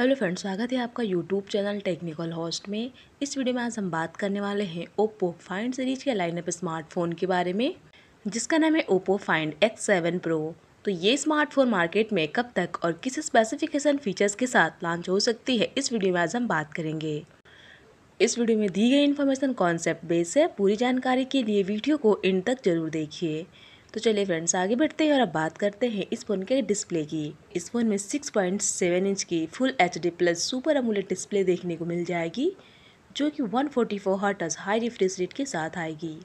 Hello friends, स्वागत है आपका यूट्यूब चैनल टेक्निकल होस्ट में। इस वीडियो में आज हम बात करने वाले हैं ओप्पो फाइंड सीरीज के लाइनअप स्मार्टफोन के बारे में, जिसका नाम है ओप्पो फाइंड X7 Pro। तो ये स्मार्टफोन मार्केट में कब तक और किस स्पेसिफिकेशन फीचर्स के साथ लॉन्च हो सकती है, इस वीडियो में आज हम बात करेंगे। इस वीडियो में दी गई इन्फॉर्मेशन कॉन्सेप्ट बेस्ड है। पूरी जानकारी के लिए वीडियो को एंड तक जरूर देखिए। तो चलिए फ्रेंड्स, आगे बढ़ते हैं और अब बात करते हैं इस फ़ोन के डिस्प्ले की। इस फ़ोन में 6.7 इंच की full HD plus super AMOLED display देखने को मिल जाएगी, जो कि 144 हर्ट्ज हाई रिफ्रेश रेट के साथ आएगी।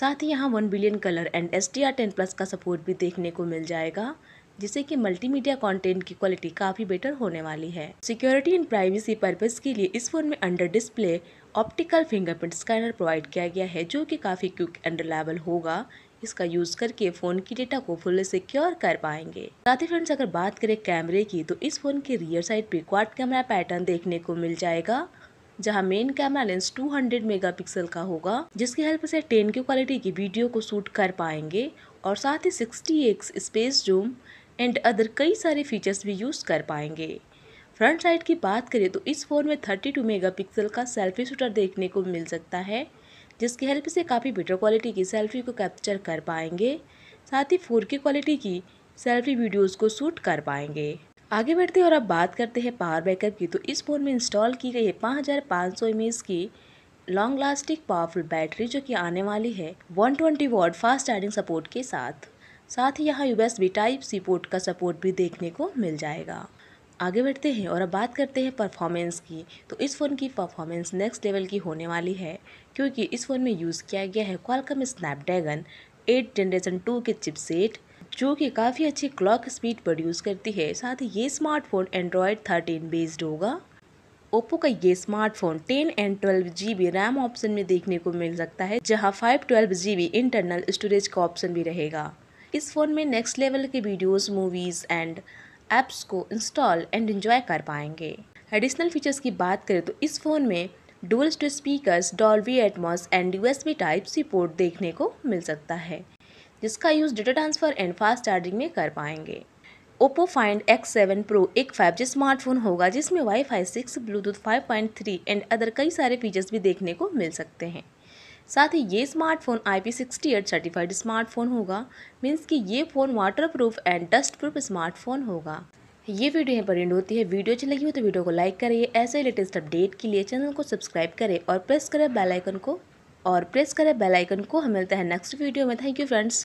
साथ ही यहाँ 1 बिलियन कलर एंड HDR10+ का सपोर्ट भी देखने को मिल जाएगा, जिससे कि मल्टीमीडिया कंटेंट की क्वालिटी काफ़ी बेटर होने वाली है। सिक्योरिटी एंड प्राइवेसी पर्पज़ के लिए इस फ़ोन में under display optical fingerprint scanner provide किया गया है, जो कि काफ़ी क्विक एंड रिलायबल होगा। इसका यूज़ करके फ़ोन की डेटा को फुल्ली सिक्योर कर पाएंगे। साथ ही फ्रेंड्स, अगर बात करें कैमरे की, तो इस फ़ोन के रियर साइड पे क्वाड कैमरा पैटर्न देखने को मिल जाएगा, जहां मेन कैमरा लेंस 200 मेगापिक्सल का होगा, जिसकी हेल्प से 10K क्वालिटी की वीडियो को शूट कर पाएंगे। और साथ ही 60x space zoom and other कई सारे फीचर्स भी यूज़ कर पाएंगे। फ्रंट साइड की बात करें तो इस फ़ोन में 32 मेगापिक्सल का सेल्फी शूटर देखने को मिल सकता है, जिसकी हेल्प से काफ़ी बेटर क्वालिटी की सेल्फी को कैप्चर कर पाएंगे। साथ ही 4K क्वालिटी की सेल्फी वीडियोस को शूट कर पाएंगे। आगे बढ़ते हैं और अब बात करते हैं पावर बैकअप की। तो इस फ़ोन में इंस्टॉल की गई है 5500 mAh की लॉन्ग लास्टिंग पावरफुल बैटरी, जो कि आने वाली है 120 वॉट फास्ट चार्जिंग सपोर्ट के साथ। साथ ही यहाँ USB Type-C पोर्ट का सपोर्ट भी देखने को मिल जाएगा। आगे बढ़ते हैं और अब बात करते हैं परफॉर्मेंस की। तो इस फ़ोन की परफॉर्मेंस नेक्स्ट लेवल की होने वाली है, क्योंकि इस फ़ोन में यूज़ किया गया है क्वालकॉम स्नैपड्रैगन 8 जनरेशन 2 के चिपसेट, जो कि काफ़ी अच्छी क्लॉक स्पीड प्रोड्यूस करती है। साथ ही ये स्मार्टफोन एंड्रॉयड 13 बेस्ड होगा। ओप्पो का ये स्मार्टफोन 10 और 12GB रैम ऑप्शन में देखने को मिल सकता है, जहाँ 512GB इंटरनल स्टोरेज का ऑप्शन भी रहेगा। इस फ़ोन में नेक्स्ट लेवल के वीडियोज़, मूवीज़ एंड ऐप्स को इंस्टॉल एंड एंजॉय कर पाएंगे। एडिशनल फीचर्स की बात करें तो इस फ़ोन में dual storage speakers, Dolby Atmos and USB Type-C port देखने को मिल सकता है, जिसका use data transfer and fast charging में कर पाएंगे। ओप्पो फाइंड X7 Pro एक 5G स्मार्टफोन होगा, जिसमें Wi-Fi 6, ब्लूटूथ 5.3 एंड अदर कई सारे फीचर्स भी देखने को मिल सकते हैं। साथ ही ये स्मार्टफोन IP68 सर्टिफाइड स्मार्टफोन होगा, मीन्स कि ये phone waterproof and dustproof smartphone होगा। ये वीडियो यहाँ पर एंड होती है। वीडियो अच्छी लगी हो तो वीडियो को लाइक करिए। ऐसे लेटेस्ट अपडेट के लिए चैनल को सब्सक्राइब करें और प्रेस करें बेल आइकन को। हम मिलते हैं नेक्स्ट वीडियो में। Thank you friends.